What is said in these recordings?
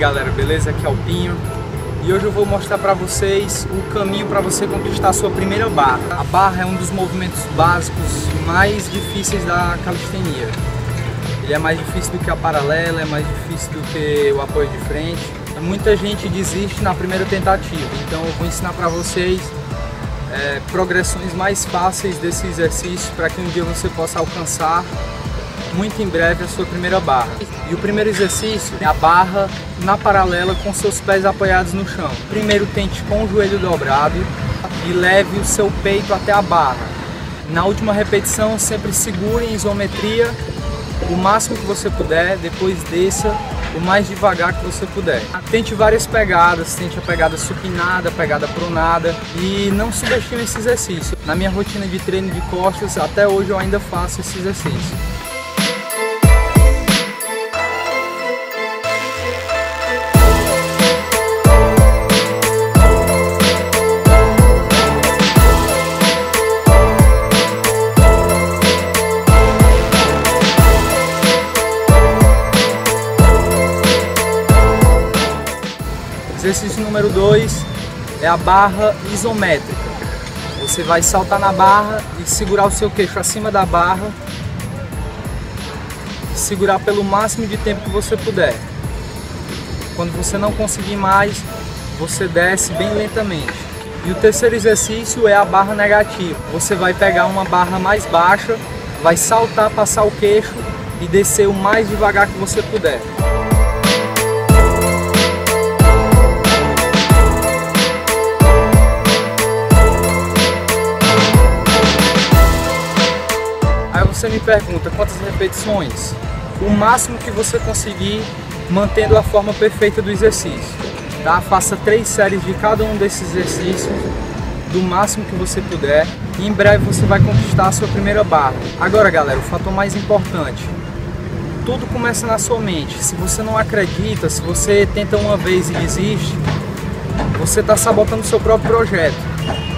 galera, beleza? Aqui é o Pinho e hoje eu vou mostrar pra vocês o caminho para você conquistar a sua primeira barra. A barra é um dos movimentos básicos mais difíceis da calistenia. Ele é mais difícil do que a paralela, é mais difícil do que o apoio de frente. Muita gente desiste na primeira tentativa, então eu vou ensinar pra vocês progressões mais fáceis desse exercício para que um dia você possa alcançar muito em breve a sua primeira barra. E o primeiro exercício é a barra na paralela com seus pés apoiados no chão. Primeiro tente com o joelho dobrado e leve o seu peito até a barra. Na última repetição sempre segure em isometria o máximo que você puder, depois desça o mais devagar que você puder. Tente várias pegadas, tente a pegada supinada, a pegada pronada e não subestime esse exercício. Na minha rotina de treino de costas, até hoje eu ainda faço esse exercício. Exercício número 2 é a barra isométrica. Você vai saltar na barra e segurar o seu queixo acima da barra. Segurar pelo máximo de tempo que você puder. Quando você não conseguir mais, você desce bem lentamente. E o terceiro exercício é a barra negativa. Você vai pegar uma barra mais baixa, vai saltar, passar o queixo e descer o mais devagar que você puder. Você me pergunta quantas repetições? O máximo que você conseguir mantendo a forma perfeita do exercício, tá? Faça 3 séries de cada um desses exercícios, do máximo que você puder, e em breve você vai conquistar a sua primeira barra. Agora galera, o fator mais importante, tudo começa na sua mente. Se você não acredita, se você tenta uma vez e desiste, você está sabotando o seu próprio projeto.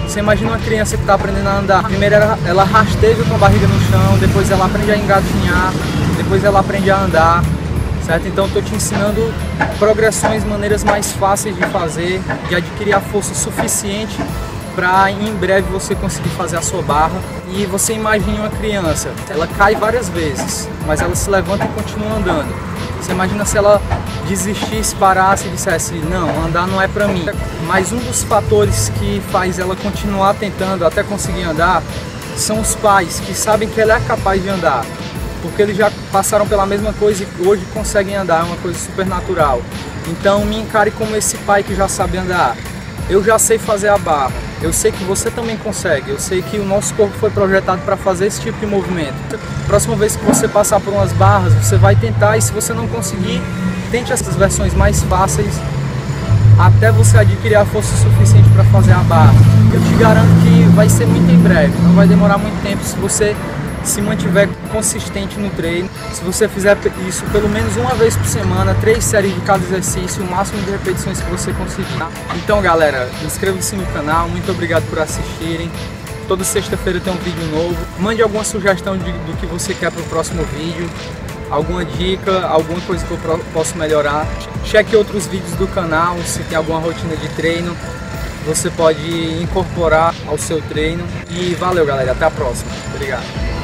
Você imagina uma criança que está aprendendo a andar. Primeiro ela rasteja com a barriga no chão, depois ela aprende a engatinhar, depois ela aprende a andar, certo? Então estou te ensinando progressões, maneiras mais fáceis de fazer, de adquirir a força suficiente para em breve você conseguir fazer a sua barra. E você imagina uma criança, ela cai várias vezes, mas ela se levanta e continua andando. Você imagina se ela desistisse, parasse e dissesse, não, andar não é pra mim. Mas um dos fatores que faz ela continuar tentando até conseguir andar são os pais, que sabem que ela é capaz de andar, porque eles já passaram pela mesma coisa e hoje conseguem andar, é uma coisa super natural. Então me encare como esse pai que já sabe andar. Eu já sei fazer a barra, eu sei que você também consegue, eu sei que o nosso corpo foi projetado para fazer esse tipo de movimento. Próxima vez que você passar por umas barras, você vai tentar e se você não conseguir, tente essas versões mais fáceis até você adquirir a força suficiente para fazer a barra. Eu te garanto que vai ser muito em breve, não vai demorar muito tempo se você se mantiver consistente no treino. Se você fizer isso pelo menos uma vez por semana, 3 séries de cada exercício, o máximo de repetições que você conseguir. Então galera, inscreva-se no canal, muito obrigado por assistirem. Toda sexta-feira tem um vídeo novo. Mande alguma sugestão do que você quer para o próximo vídeo, alguma dica, alguma coisa que eu posso melhorar. Cheque outros vídeos do canal, se tem alguma rotina de treino, você pode incorporar ao seu treino. E valeu galera, até a próxima. Obrigado.